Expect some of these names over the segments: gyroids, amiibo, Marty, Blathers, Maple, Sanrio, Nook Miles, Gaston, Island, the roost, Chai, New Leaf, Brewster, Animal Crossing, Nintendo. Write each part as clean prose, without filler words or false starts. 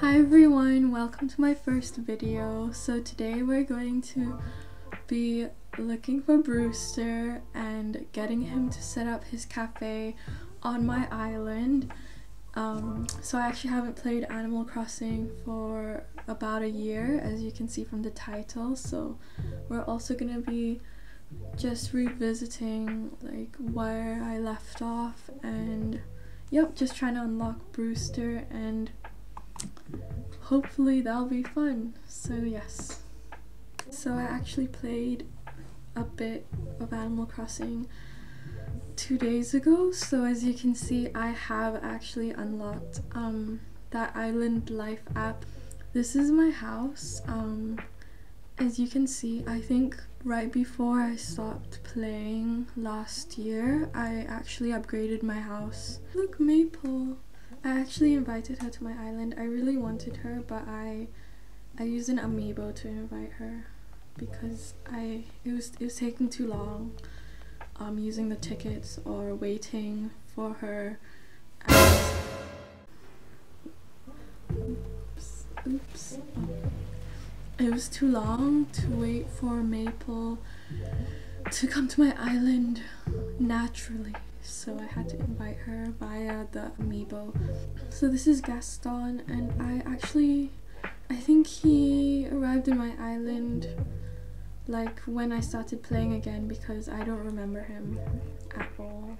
Hi everyone, welcome to my first video. So today we're going to be looking for Brewster and getting him to set up his cafe on my island. So I actually haven't played Animal Crossing for about a year, as you can see from the title, so we're also gonna be just revisiting like where I left off and yep, just trying to unlock Brewster, and hopefully that'll be fun. So yes. So I actually played a bit of Animal Crossing 2 days ago, so as you can see I have actually unlocked that Island Life app. This is my house. As you can see, I think right before I stopped playing last year, I actually upgraded my house. Look, Maple! I actually invited her to my island. I really wanted her, but I used an amiibo to invite her because it was taking too long using the tickets or waiting for her. Oops. It was too long to wait for Maple to come to my island naturally, so I had to invite her via the amiibo. So this is Gaston, and I think he arrived in my island like when I started playing again, because I don't remember him at all.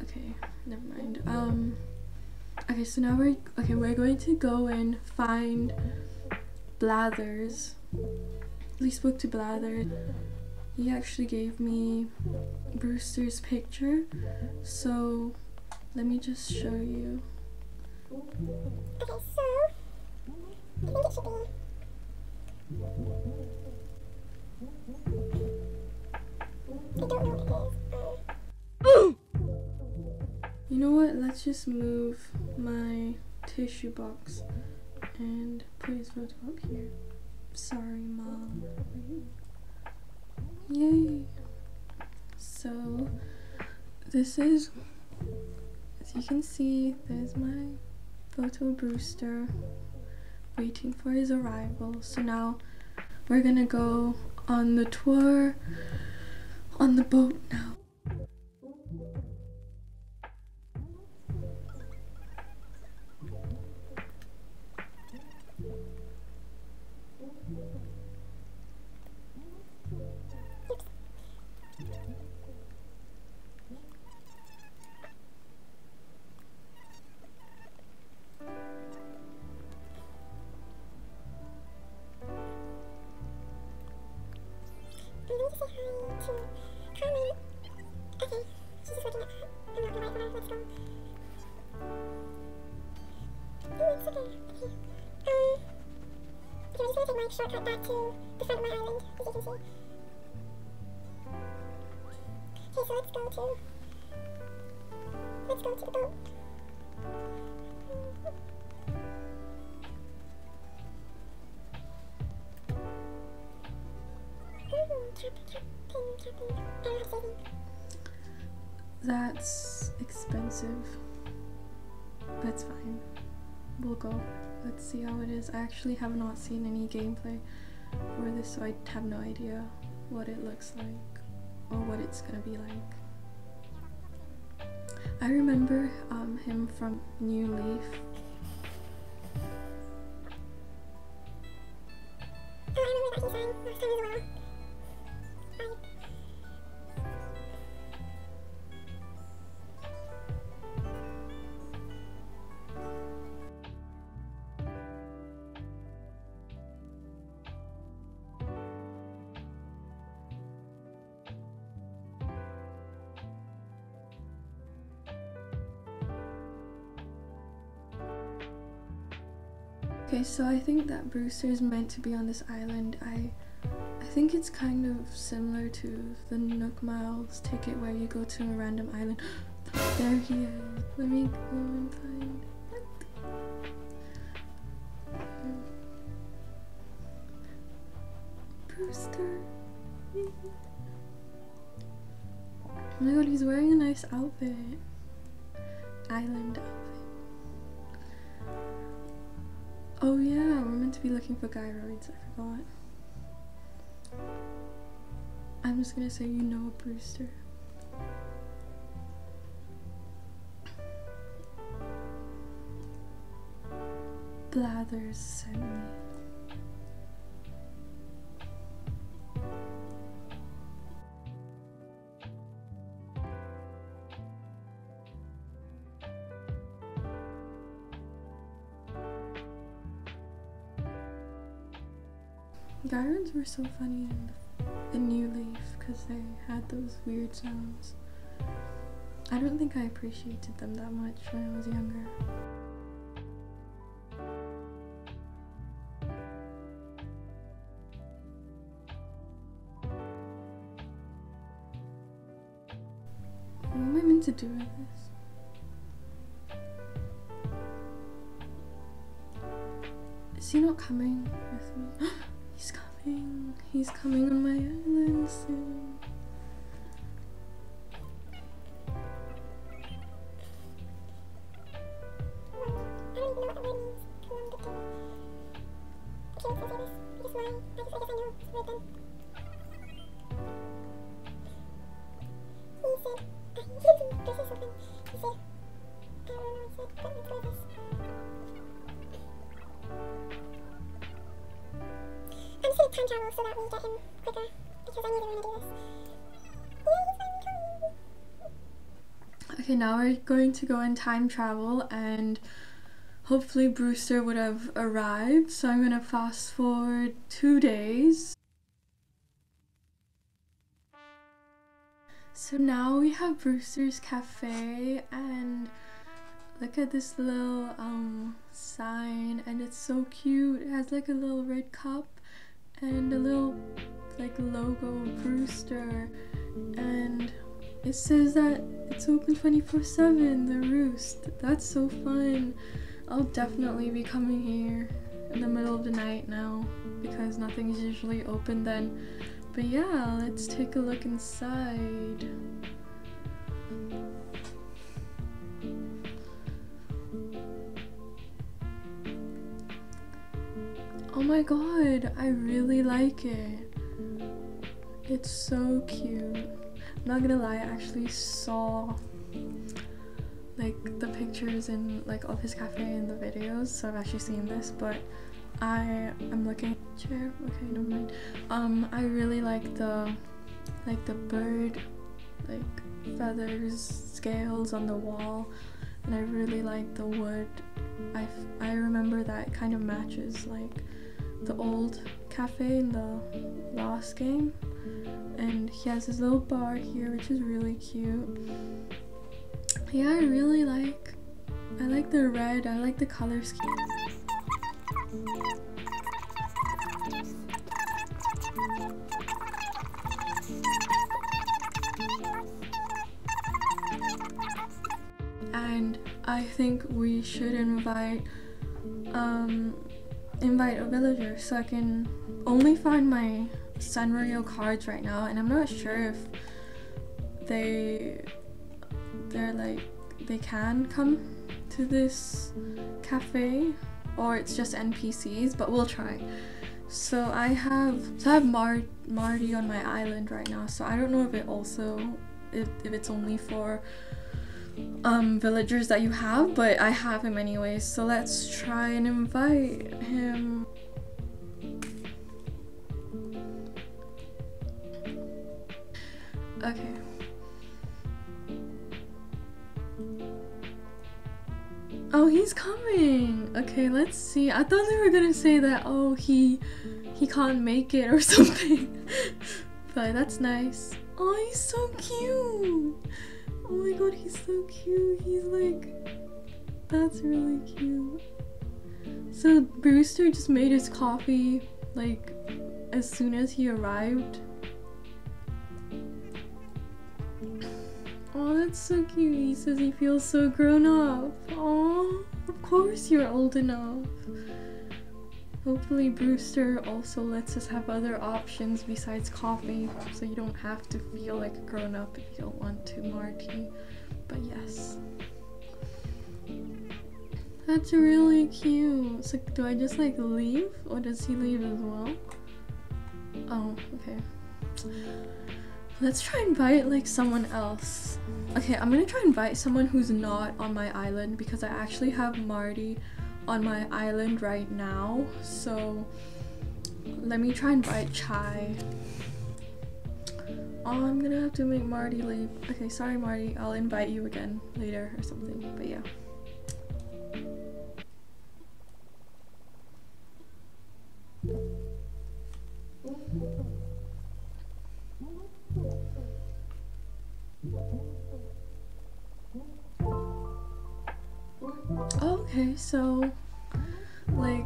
Okay, never mind. Okay, so now we're going to go and find Blathers. We spoke to Blathers. He actually gave me Brewster's picture, so let me just show you. Okay, so I think it should be. I don't know what it is. You know what? Let's just move my tissue box. And please vote up here. Sorry, Mom. Yay! So, this is, as you can see, there's my photo of Brewster waiting for his arrival. So now we're gonna go on the tour on the boat now. Shortcut back to the front of my island, as you can see. Okay, so let's go to the boat. That's expensive. That's fine. We'll go. Let's see how it is. I actually have not seen any gameplay for this, so I have no idea what it looks like or what it's gonna be like. I remember him from New Leaf. Oh, I remember that he sang last time as well. Okay, so I think that Brewster is meant to be on this island. I think it's kind of similar to the Nook Miles ticket where you go to a random island. There he is. Let me go and find Brewster. Oh my god, he's wearing a nice outfit. Island outfit. Oh yeah, we're meant to be looking for gyroids, I forgot. I'm just gonna say you know a Brewster. Blathers sent me. Gyroids were so funny in the New Leaf because they had those weird sounds. I don't think I appreciated them that much when I was younger. What am I meant to do with this? Is he not coming with me? He's coming on my island soon. Time travel so that we get him quicker because I knew they were gonna do this. Okay, now we're going to go and time travel and hopefully Brewster would have arrived, so I'm gonna fast forward 2 days. So now we have Brewster's cafe and look at this little sign, and it's so cute. It has like a little red cup and a little like logo of Brewster, and it says that it's open 24/7, the roost. That's so fun. I'll definitely be coming here in the middle of the night now because nothing's usually open then. But yeah, let's take a look inside. Oh my god, I really like it. It's so cute. I'm not gonna lie, I actually saw like the pictures and like of his cafe in the videos, so I've actually seen this, but I am looking at the chair. Okay, never mind. I really like the bird like feathers, scales on the wall, and I really like the wood. I remember that it kind of matches like the old cafe in the last game, and he has his little bar here which is really cute. Yeah, I really like, I like the red, I like the color scheme. And I think we should invite a villager, so I can only find my Sanrio cards right now, and I'm not sure if they can come to this cafe or it's just NPCs, but we'll try. So I have Marty on my island right now, so I don't know if it also if it's only for villagers that you have, but I have him anyways, so let's try and invite him. Okay. Oh, he's coming! Okay, let's see. I thought they were gonna say that, oh, he can't make it or something. But that's nice. Oh, he's so cute! Oh my god, he's so cute. He's like, that's really cute. So Brewster just made his coffee like as soon as he arrived. Oh, that's so cute. He says he feels so grown up. Oh, of course you're old enough. Hopefully Brewster also lets us have other options besides coffee, so you don't have to feel like a grown up if you don't want to, Marty. But yes. That's really cute. So do I just like leave, or does he leave as well? Oh, okay. Let's try and invite like someone else. Okay, I'm gonna try and invite someone who's not on my island, because I actually have Marty on my island right now. So let me try and invite Chai. Oh, I'm gonna have to make Marty leave. Okay, sorry Marty, I'll invite you again later or something, but yeah. Okay, so like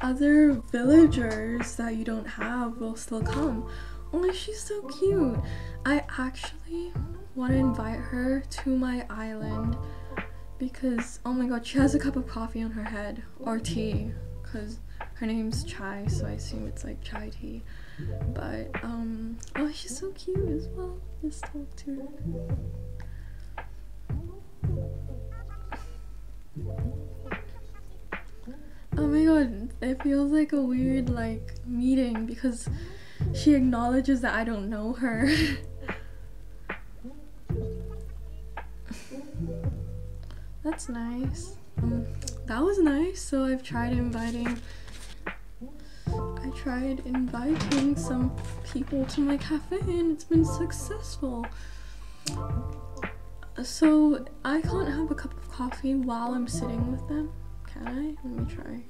other villagers that you don't have will still come. Oh, she's so cute. I actually want to invite her to my island because, oh my god, she has a cup of coffee on her head, or tea, because her name's Chai, so I assume it's like chai tea. But oh, she's so cute as well. Let's talk to her. Oh my god, it feels like a weird like meeting because she acknowledges that I don't know her. That's nice. That was nice. So I've tried inviting some people to my cafe and it's been successful. So I can't have a cup of coffee while I'm sitting with them, can I? Let me try.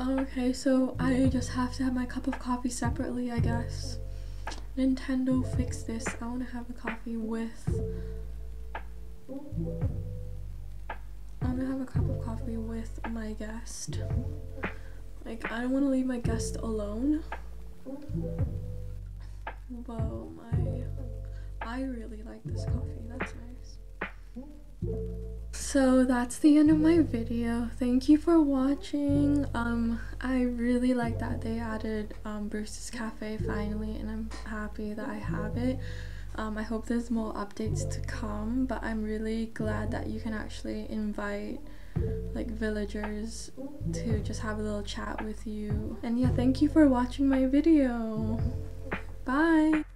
Okay, so I just have to have my cup of coffee separately, I guess. Nintendo, fix this. I want to have a coffee with... I'm gonna have a cup of coffee with my guest. Like, I don't want to leave my guest alone. Whoa, I really like this coffee. That's nice. So that's the end of my video. Thank you for watching. I really like that they added Brewster's Cafe finally, and I'm happy that I have it. I hope there's more updates to come, but I'm really glad that you can actually invite like villagers to just have a little chat with you. And yeah, thank you for watching my video. Bye.